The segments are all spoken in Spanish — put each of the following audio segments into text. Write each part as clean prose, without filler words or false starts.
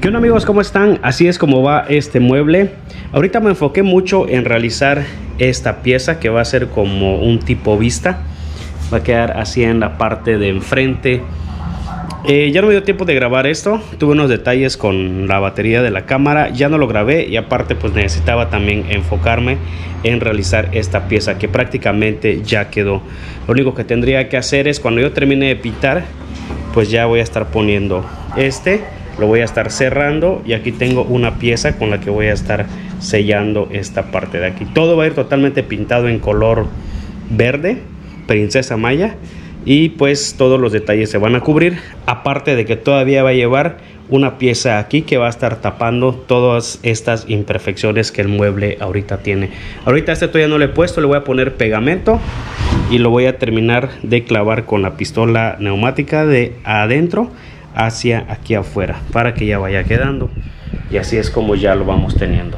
¿Qué onda amigos? ¿Cómo están? Así es como va este mueble. Ahorita me enfoqué mucho en realizar esta pieza que va a ser como un tipo vista. Va a quedar así en la parte de enfrente. Ya no me dio tiempo de grabar esto. Tuve unos detalles con la batería de la cámara. Ya no lo grabé y aparte pues necesitaba también enfocarme en realizar esta pieza que prácticamente ya quedó. Lo único que tendría que hacer es cuando yo termine de pintar, pues ya voy a estar poniendo este. Lo voy a estar cerrando y aquí tengo una pieza con la que voy a estar sellando esta parte de aquí. Todo va a ir totalmente pintado en color verde, princesa maya. Y pues todos los detalles se van a cubrir. Aparte de que todavía va a llevar una pieza aquí que va a estar tapando todas estas imperfecciones que el mueble ahorita tiene. Ahorita este todavía no le he puesto, le voy a poner pegamento. Y lo voy a terminar de clavar con la pistola neumática de adentro hacia aquí afuera para que ya vaya quedando, y así es como ya lo vamos teniendo.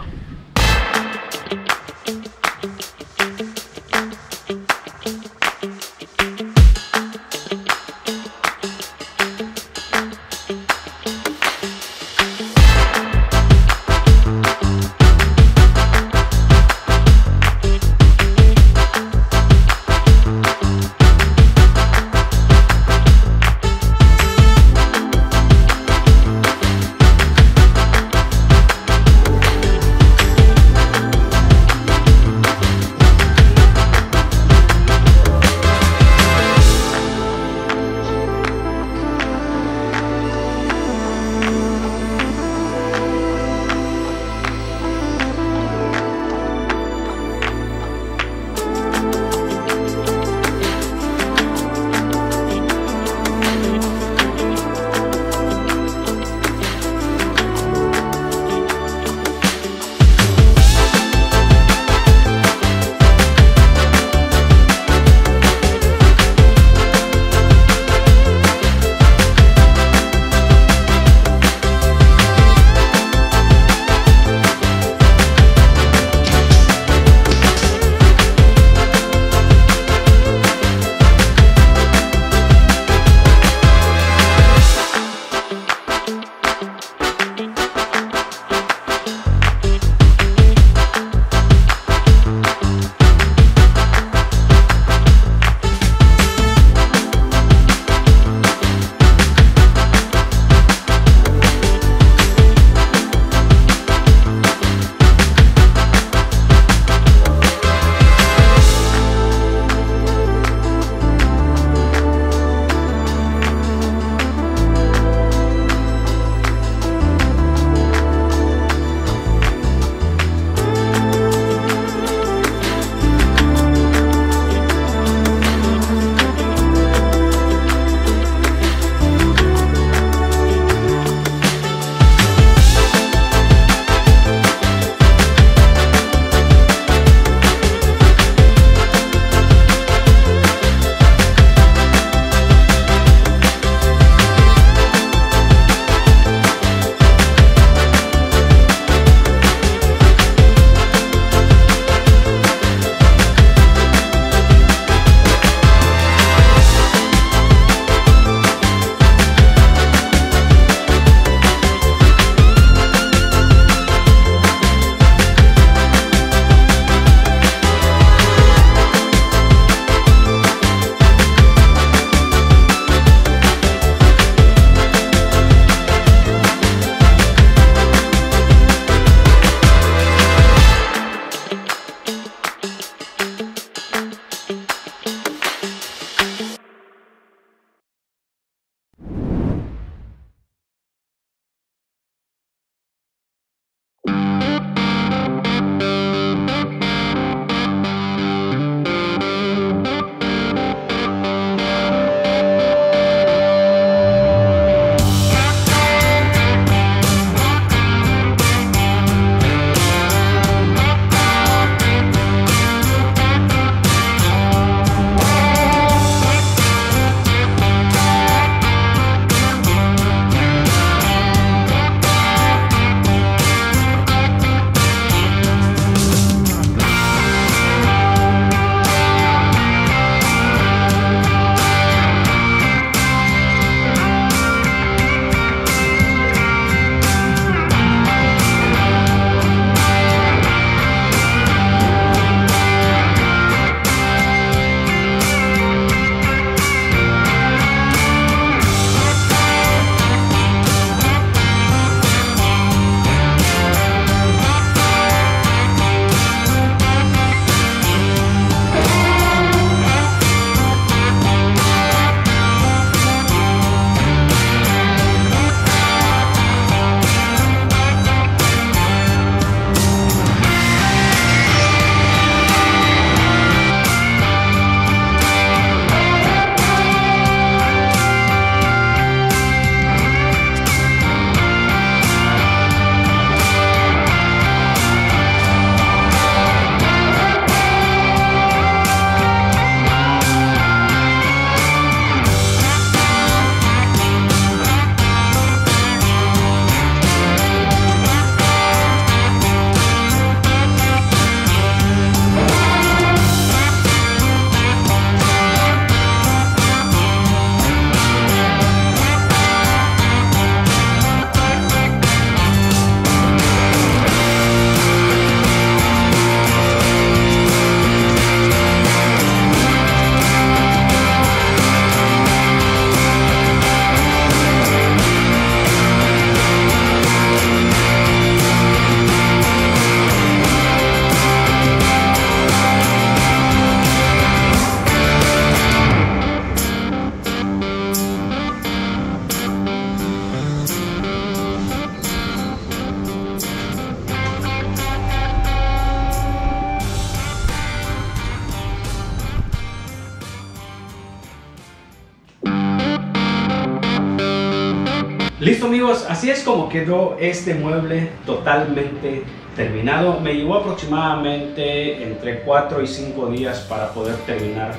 Listo amigos, así es como quedó este mueble totalmente terminado. Me llevó aproximadamente entre 4 y 5 días para poder terminar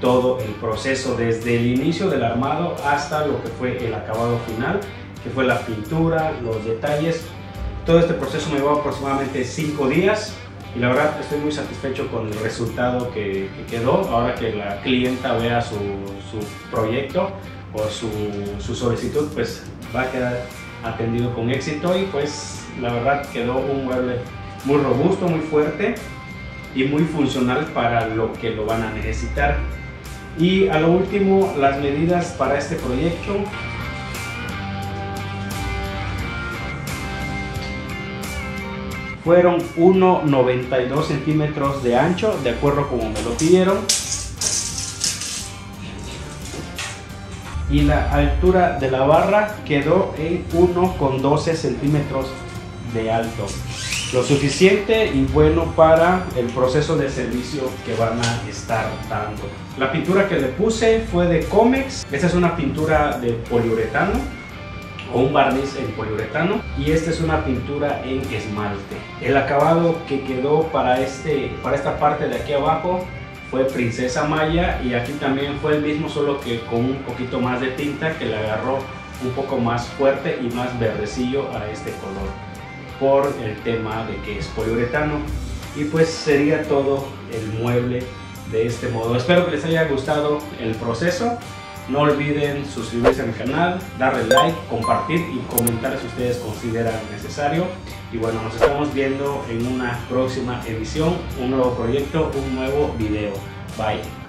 todo el proceso, desde el inicio del armado hasta lo que fue el acabado final, que fue la pintura, los detalles. Todo este proceso me llevó aproximadamente 5 días y la verdad estoy muy satisfecho con el resultado que quedó. Ahora que la clienta vea su proyecto o su solicitud, pues va a quedar atendido con éxito y pues la verdad quedó un mueble muy robusto, muy fuerte y muy funcional para lo que lo van a necesitar. Y a lo último, las medidas para este proyecto. Fueron 1.92 centímetros de ancho, de acuerdo como me lo pidieron. Y la altura de la barra quedó en 1.12 centímetros de alto. Lo suficiente y bueno para el proceso de servicio que van a estar dando. La pintura que le puse fue de Cómex. Esta es una pintura de poliuretano o un barniz en poliuretano, y esta es una pintura en esmalte. El acabado que quedó para esta parte de aquí abajo fue Princesa Maya, y aquí también fue el mismo, solo que con un poquito más de tinta que le agarró un poco más fuerte y más verdecillo a este color por el tema de que es poliuretano. Y pues sería todo el mueble de este modo. Espero que les haya gustado el proceso. No olviden suscribirse a mi canal, darle like, compartir y comentar si ustedes consideran necesario. Y bueno, nos estamos viendo en una próxima edición, un nuevo proyecto, un nuevo video. Bye.